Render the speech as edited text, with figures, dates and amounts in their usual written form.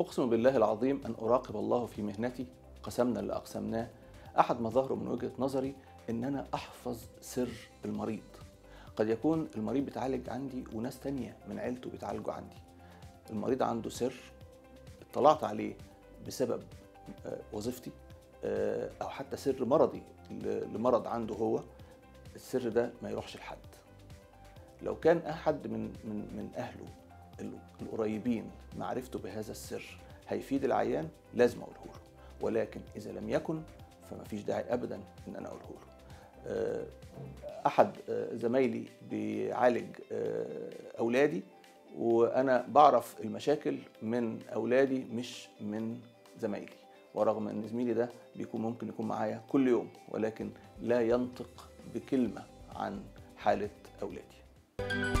أقسم بالله العظيم أن أراقب الله في مهنتي قسمنا اللي أقسمناه. أحد مظاهره من وجهة نظري أن أنا أحفظ سر المريض. قد يكون المريض بيتعالج عندي وناس تانية من عيلته بيتعالجوا عندي. المريض عنده سر اطلعت عليه بسبب وظيفتي أو حتى سر مرضي لمرض عنده هو. السر ده ما يروحش لحد. لو كان أحد من أهله القريبين معرفته بهذا السر هيفيد العيان لازم أقوله له، ولكن إذا لم يكن فما فيش داعي أبدا إن أنا أقوله له. أحد زمايلي بيعالج أولادي وأنا بعرف المشاكل من أولادي مش من زمايلي، ورغم أن زميلي ده بيكون ممكن يكون معايا كل يوم ولكن لا ينطق بكلمة عن حالة أولادي.